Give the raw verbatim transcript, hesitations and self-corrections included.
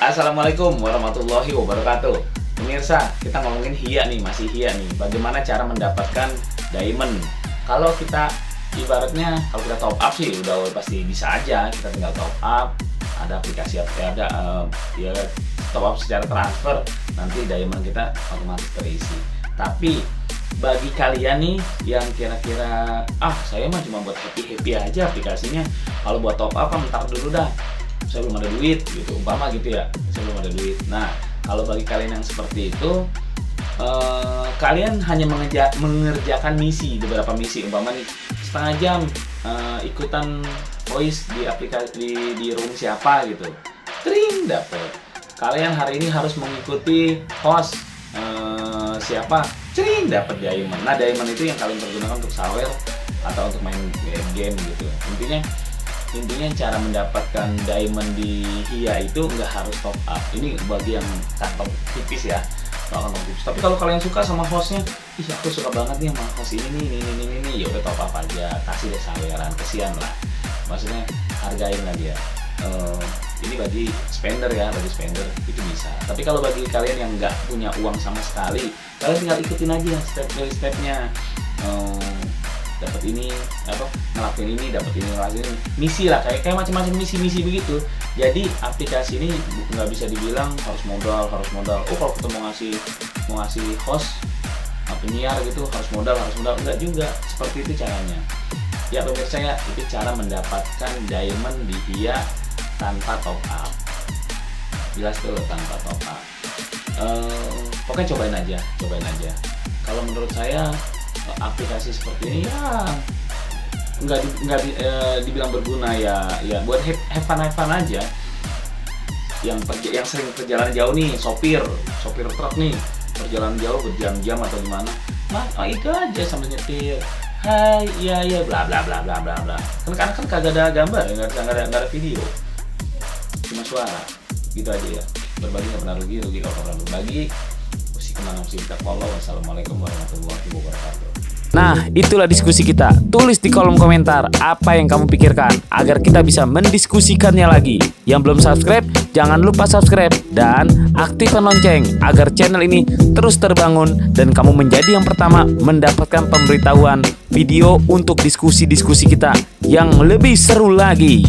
Assalamualaikum warahmatullahi wabarakatuh. Pemirsa, kita ngomongin hiya nih, masih hiya nih. Bagaimana cara mendapatkan diamond? Kalau kita ibaratnya, kalau kita top up sih udah pasti bisa aja. Kita tinggal top up, ada aplikasi ada uh, ya, top up secara transfer, nanti diamond kita otomatis terisi. Tapi bagi kalian nih yang kira-kira ah saya mah cuma buat happy-happy aja aplikasinya, kalau buat top up kan ntar dulu dah, saya belum ada duit gitu, umpama gitu ya, saya belum ada duit. Nah, kalau bagi kalian yang seperti itu, eh, kalian hanya mengeja, mengerjakan misi, beberapa misi, umpama nih setengah jam eh, ikutan voice di aplikasi di, di room siapa gitu, tring dapet. Kalian hari ini harus mengikuti host eh, siapa, sering dapat diamond. Nah, diamond itu yang kalian pergunakan untuk sawer atau untuk main game gitu. Intinya, intinya cara mendapatkan diamond di HIYA itu nggak harus top up. Ini bagi yang kantong tipis ya, kantong tipis. Tapi kalau kalian suka sama hostnya, ih aku suka banget nih sama host ini nih, ini ini ini, ya udah top up aja, kasih deh saweran, kesian lah. Maksudnya hargain lah dia. Uh, ini bagi spender ya, bagi spender itu bisa. Tapi kalau bagi kalian yang nggak punya uang sama sekali, kalian tinggal ikutin aja step by stepnya. Uh, dapat ini, apa? Ngelakuin ini, dapat ini, ngelakuin ini. Misi lah, kayak kayak macam-macam misi-misi begitu. Jadi aplikasi ini nggak bisa dibilang harus modal, harus modal. Oh kalau kita mau ngasih, mau ngasih host penyiar gitu harus modal, harus modal, enggak juga. Seperti itu caranya. Ya pemirsa ya, itu cara mendapatkan diamond di HIYA tanpa top up, jelas tuh tanpa top up. Uh, pokoknya cobain aja, cobain aja. Kalau menurut saya aplikasi seperti ini ya nggak nggak di, uh, dibilang berguna ya, ya buat have fun have fun aja. Yang yang sering perjalanan jauh nih, sopir sopir truk nih perjalanan jauh berjam-jam atau gimana, nah oh, itu aja sambil nyetir. Hai, iya iya bla bla bla bla bla bla. Kan kan kan kagak ada gambar, nggak ada, ada, ada video, cuma suara, gitu aja ya. Berbagi nggak pernah rugi, rugi kalau pernah berbagi. Usi kenangan usi kita follow. Wassalamualaikum warahmatullahi wabarakatuh. Nah, itulah diskusi kita. Tulis di kolom komentar apa yang kamu pikirkan agar kita bisa mendiskusikannya lagi. Yang belum subscribe, jangan lupa subscribe dan aktifkan lonceng agar channel ini terus terbangun dan kamu menjadi yang pertama mendapatkan pemberitahuan video untuk diskusi-diskusi kita yang lebih seru lagi.